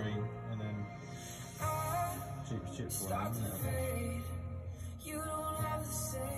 cream, and then chips one, isn't it?